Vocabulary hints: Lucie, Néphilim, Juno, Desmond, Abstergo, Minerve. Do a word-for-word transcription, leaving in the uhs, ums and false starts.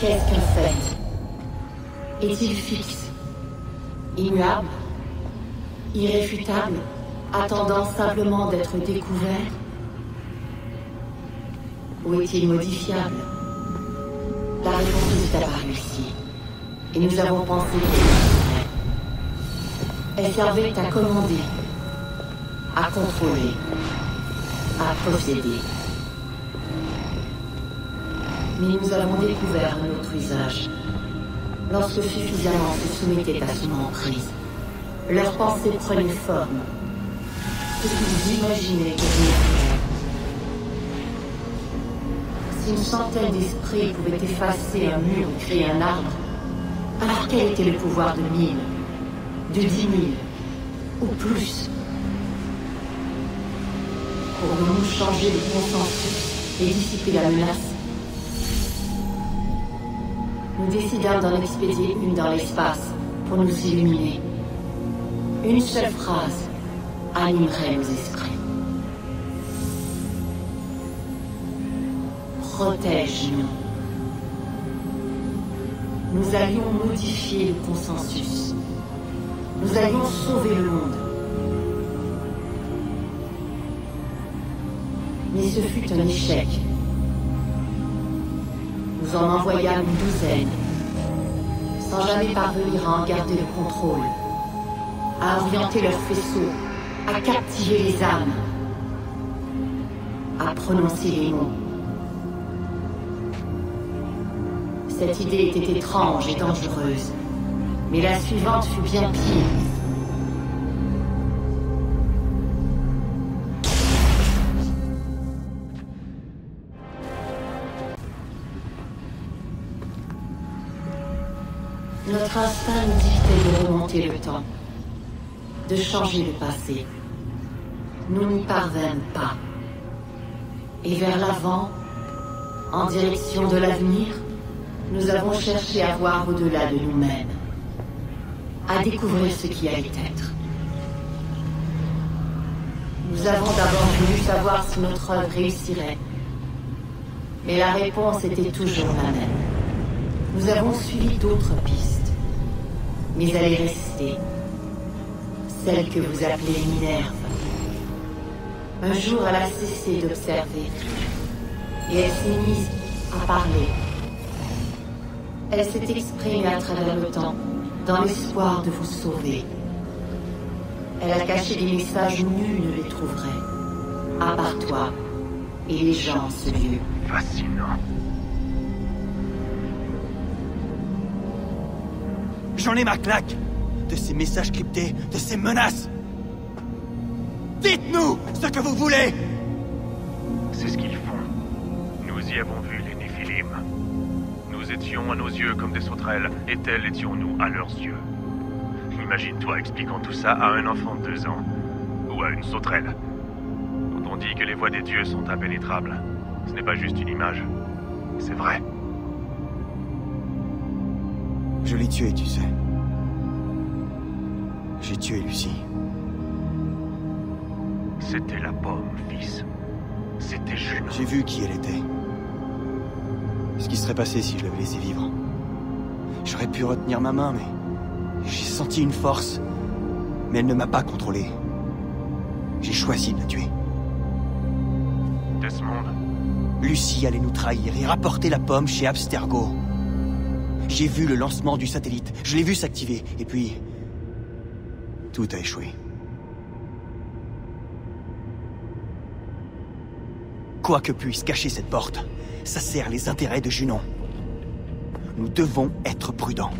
Qu'est-ce qu'on fait? Est-il fixe? Immuable? Irréfutable? Attendant simplement d'être découvert? Ou est-il modifiable? La réponse nous est apparue ici. Et nous avons pensé que... Elle servait à commander, à contrôler, à posséder. Mais nous avons découvert un autre usage. Lorsque suffisamment se soumettaient à son emprise, leurs pensées prenaient forme. Ce qu'ils imaginaient devenir. Si une centaine d'esprits pouvaient effacer un mur ou créer un arbre, alors quel était le pouvoir de mille, de dix mille, ou plus? Pourrons-nous changer le consensus et dissiper la menace? Nous décidâmes d'en expédier une dans l'espace pour nous illuminer. Une seule phrase animerait nos esprits. Protège-nous. Nous allions modifier le consensus. Nous allions sauver le monde. Mais ce fut un échec. Nous en envoyâmes une douzaine, sans jamais parvenir à en garder le contrôle, à orienter leurs faisceaux, à captiver les âmes, à prononcer les mots. Cette idée était étrange et dangereuse, mais la suivante fut bien pire. Notre instinct nous dictait de remonter le temps, de changer le passé. Nous n'y parvînmes pas. Et vers l'avant, en direction de l'avenir, nous avons cherché à voir au-delà de nous-mêmes, à découvrir ce qui allait être. Nous avons d'abord voulu savoir si notre œuvre réussirait, mais la réponse était toujours la même. Nous avons suivi d'autres pistes, mais elle est restée, celle que vous appelez Minerve. Un jour, elle a cessé d'observer, et elle s'est mise à parler. Elle s'est exprimée à travers le temps, dans l'espoir de vous sauver. Elle a caché des messages où nul ne les trouverait, à part toi et les gens en ce lieu. Fascinant. J'en ai ma claque de ces messages cryptés, de ces menaces. Dites-nous ce que vous voulez. C'est ce qu'ils font. Nous y avons vu les Néphilim. Nous étions à nos yeux comme des sauterelles, et tels étions-nous à leurs yeux. Imagine-toi expliquant tout ça à un enfant de deux ans, ou à une sauterelle. Quand on dit que les voies des dieux sont impénétrables, ce n'est pas juste une image, c'est vrai. Je l'ai tué, tu sais. J'ai tué Lucie. C'était la pomme, fils. C'était Juno. J'ai vu qui elle était. Ce qui serait passé si je l'avais laissé vivre. J'aurais pu retenir ma main, mais... J'ai senti une force. Mais elle ne m'a pas contrôlé. J'ai choisi de la tuer. Desmond. Lucie allait nous trahir et rapporter la pomme chez Abstergo. J'ai vu le lancement du satellite, je l'ai vu s'activer, et puis... Tout a échoué. Quoi que puisse cacher cette porte, ça sert les intérêts de Juno. Nous devons être prudents.